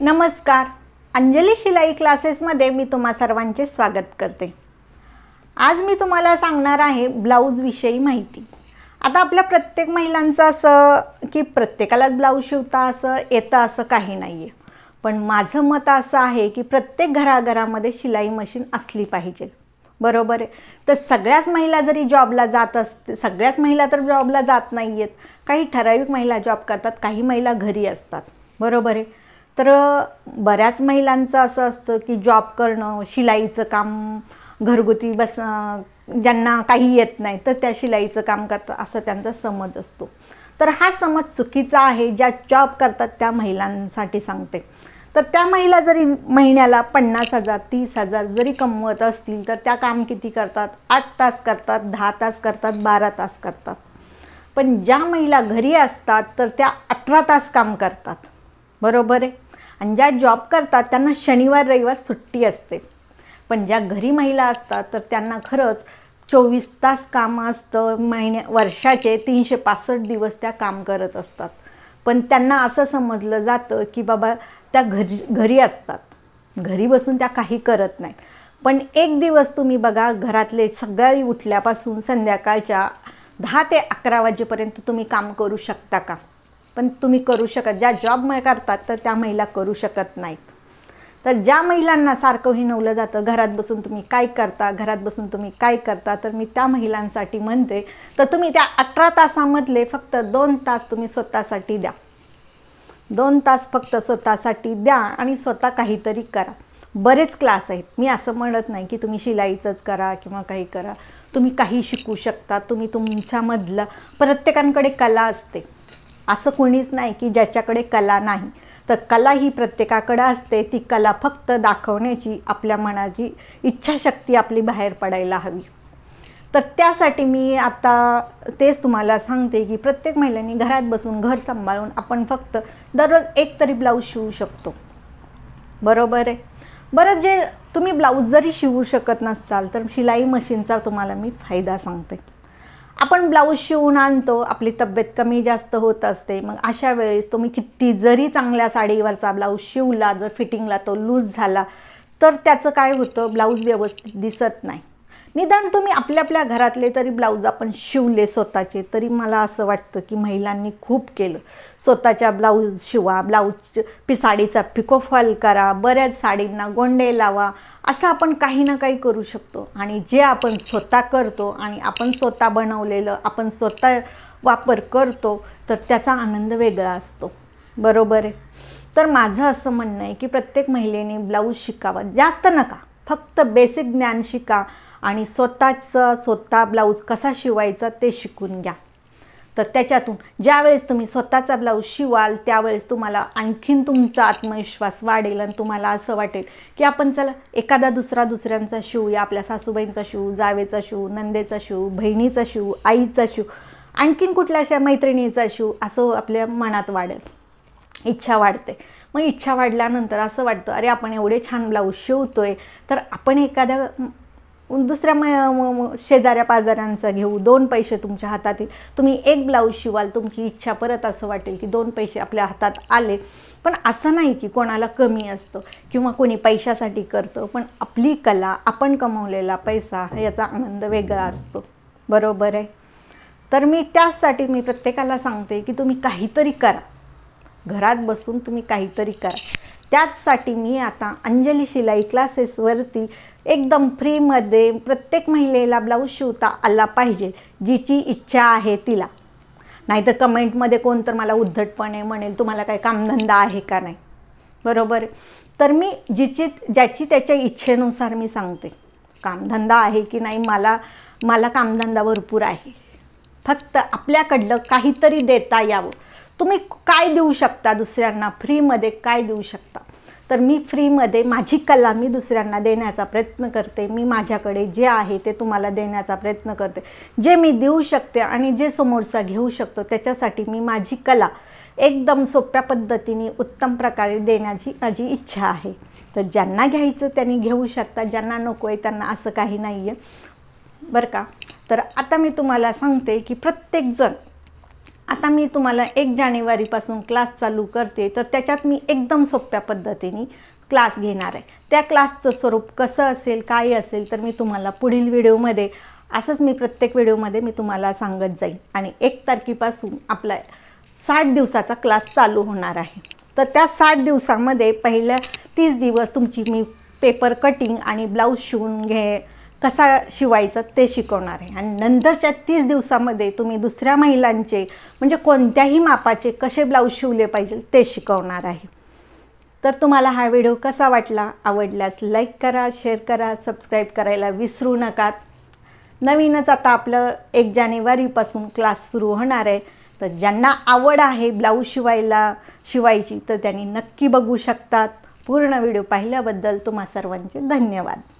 नमस्कार, अंजली शिलाई क्लासेसमध्ये मी तुम्हा सर्वांचे स्वागत करते। आज मी तुम्हाला सांगणार आहे ब्लाउज विषयी माहिती। आता आपल्या प्रत्येक महिलांचं असं की प्रत्येकालाच ब्लाउज शिवता असं येतं असं काही नाही आहे, पण माझं मत असं आहे की प्रत्येक घराघरामध्ये शिलाई मशीन असली पाहिजे, बरोबर आहे। तर सगळ्याच महिला जरी जॉबला जात असते, सगळ्याच महिला तर जॉबला जात नाही आहेत, काही ठराविक महिला जॉब करतात, काही महिला घरी असतात, बरोबर आहे। तर बऱ्याच महिलांचं असं असतं की जॉब करणं, शिलाईचं काम, घरगुती बस ज्यांना काही येत नाही तर त्या शिलाईचं काम करतात असं त्यांचा समज असतो। तर हा समज चुकीचा आहे। ज्या जॉब करतात त्या महिलांसाठी सांगते, तर त्या महिला जरी महिन्याला 50,000 30,000 जरी कमवत असतील तर त्या काम किती करतात? 8 तास करतात, 10 तास करतात, 12 तास करतात। पण ज्या महिला घरी असतात तर त्या 18 तास काम करतात, बरोबर आहे। आणि ज्या जॉब करतात त्यांना शनिवार रविवार सुट्टी असते, पण ज्या घरी महिला असतात तर त्यांना खरंच 24 तास काम असतं, वर्षाचे 365 दिवस त्या काम करत असतात। पण त्यांना असं समजलं जातं की बाबा त्या घरी असतात, घरी बसून त्या काही करत नाहीत। पण एक दिवस तुम्ही बघा, घरातले सगळे उठल्यापासून संध्याकाळच्या 10 ते 11 वाजेपर्यंत तुम्ही काम करू शकता का? पण तुम्ही करू शकत, ज्या जॉब करतात तर त्या महिला करू शकत नाहीत। तर ज्या महिलांना सारखं हिणवलं जातं, घरात बसून तुम्ही काय करता, घरात बसून तुम्ही काय करता, तर मी त्या महिलांसाठी म्हणते तर तुम्ही त्या 18 तासामधले फक्त 2 तास तुम्ही स्वतःसाठी द्या, 2 तास फक्त स्वतःसाठी द्या आणि स्वतः काहीतरी करा। बरेच क्लास आहेत, मी असं म्हणत नाही की तुम्ही शिलाईचंच करा किंवा काही करा, तुम्ही काही शिकू शकता, तुम्ही तुमच्यामधला, प्रत्येकांकडे कला असते, असं कोणीच नाही की ज्याच्याकडे कला नाही। तर कला ही प्रत्येकाकडे असते, ती कला फक्त दाखवण्याची आपल्या मनाची इच्छाशक्ती आपली बाहेर पडायला हवी। तर त्यासाठी मी आता तेच तुम्हाला सांगते की प्रत्येक महिलेने घरात बसून घर सांभाळून आपण फक्त दररोज एक तरी ब्लाऊज शिवू शकतो, बरोबर आहे। बरं, जे तुम्ही ब्लाऊज जरी शिवू शकत नसाल तर शिलाई मशीनचा तुम्हाला मी फायदा सांगते। आपण ब्लाऊज शिवून आणतो, आपली तब्येत कमी जास्त होत असते, मग अशा वेळेस तुम्ही किती जरी चांगल्या साडीवरचा ब्लाऊज शिवला, जर फिटिंगला तो लूज झाला तर त्याचं काय होतं? ब्लाऊज व्यवस्थित दिसत नाही। निदान तुम्ही आपल्या आपल्या घरातले तरी ब्लाऊज आपण शिवले स्वतःचे, तरी मला असं वाटतं की महिलांनी खूप केलं। स्वतःच्या ब्लाऊज शिवा, ब्लाऊज साडीचा पिको फॉल करा, बऱ्याच साडींना गोंडे लावा, असं आपण काही ना काही करू शकतो। आणि जे आपण स्वतः करतो आणि आपण स्वतः बनवलेलं आपण स्वतः वापर करतो तर त्याचा आनंद वेगळा असतो, बरोबर आहे। तर माझं असं म्हणणं आहे की प्रत्येक महिलेने ब्लाऊज शिकावा, जास्त नका, फक्त बेसिक ज्ञान शिका आणि स्वतः ब्लाऊज कसा शिवायचा ते शिकून घ्या। तर त्याच्यातून ज्यावेळेस तुम्ही स्वतःचा ब्लाऊज शिवाल त्यावेळेस तुम्हाला आणखीन तुमचा आत्मविश्वास वाढेल आणि तुम्हाला असं वाटेल की आपण चला एखादा दुसऱ्यांचा शिवूया, आपल्या सासूबाईंचा शिवू, जावेचा शिवू, नंदेचा शिवू, बहिणीचा शिवू, आईचा शिवू, आणखीन कुठल्याशा मैत्रिणीचा शिवू, असं आपल्या मनात वाढेल, इच्छा वाढते। मग इच्छा वाढल्यानंतर असं वाटतं अरे आपण एवढे छान ब्लाऊज शिवतोय तर आपण एखाद्या दुसऱ्या शेजाऱ्या पाजाऱ्यांचा घेऊ, 2 पैसे तुमच्या हातात येईल, तुम्ही एक ब्लाऊज शिवाल, तुमची इच्छा परत असं वाटेल की 2 पैसे आपल्या हातात आले। पण असं नाही की कोणाला कमी असतं किंवा कोणी पैशासाठी करतं, पण आपली कला, आपण कमवलेला पैसा याचा आनंद वेगळा असतो, बरोबर आहे। तर मी त्यासाठी मी प्रत्येकाला सांगते की तुम्ही काहीतरी करा, घरात बसून तुम्ही काहीतरी करा। त्याचसाठी मी आता अंजली शिलाई क्लासेसवरती एकदम फ्रीमध्ये प्रत्येक महिलेला ब्लाऊज शिवता आला पाहिजे, जिची इच्छा आहे तिला। नाहीतर कमेंटमध्ये कोणतर मला उद्धटपणे म्हणेल तुम्हाला काय कामधंदा आहे का नाही, बरोबर। तर मी ज्याची त्याच्या इच्छेनुसार मी सांगते, कामधंदा आहे की नाही, मला कामधंदा भरपूर आहे, फक्त आपल्याकडलं काहीतरी देता यावं। तुम्ही काय देऊ शकता दुसऱ्यांना, फ्रीमध्ये काय देऊ शकता? तर मी फ्रीमध्ये माझी कला मी दुसऱ्यांना देण्याचा प्रयत्न करते, मी माझ्याकडे जे आहे ते तुम्हाला देण्याचा प्रयत्न करते, जे मी देऊ शकते आणि जे समोरचा घेऊ शकतो त्याच्यासाठी मी माझी कला एकदम सोप्या पद्धतीने उत्तम प्रकारे देण्याची माझी इच्छा आहे। तर ज्यांना घ्यायचं त्यांनी घेऊ शकता, ज्यांना नको आहे त्यांना असं काही नाही आहे, बरं का। तर आता मी तुम्हाला सांगते की प्रत्येकजण आता मी तुम्हाला 1 जानेवारीपासून क्लास चालू करते, तर त्याच्यात मी एकदम सोप्या पद्धतीने क्लास घेणार आहे। त्या क्लासचं स्वरूप कसं असेल, काय असेल, तर मी तुम्हाला पुढील व्हिडिओमध्ये, असंच मी प्रत्येक व्हिडिओमध्ये मी तुम्हाला सांगत जाईल। आणि 1 तारखेपासून आपला 60 दिवसाचा क्लास चालू होणार आहे। तर त्या 60 दिवसामध्ये पहिल्या 30 दिवस तुमची मी पेपर कटिंग आणि ब्लाउज शिवून कसा शिवायचं ते शिकवणार आहे। आणि नंतरच्या 30 दिवसामध्ये तुम्ही दुसऱ्या महिलांचे म्हणजे कोणत्याही मापाचे कसे ब्लाउज शिवले पाहिजे ते शिकवणार आहे। तर तुम्हाला हा व्हिडिओ कसा वाटला, आवडल्यास लाईक करा, शेअर करा, सबस्क्राईब करायला विसरू नका। नवीनच आता आपलं 1 जानेवारीपासून क्लास सुरू होणार आहे। तर ज्यांना आवड आहे ब्लाउज शिवायची तर त्यांनी नक्की बघू शकतात। पूर्ण व्हिडिओ पाहिल्याबद्दल तुम्हा सर्वांचे धन्यवाद।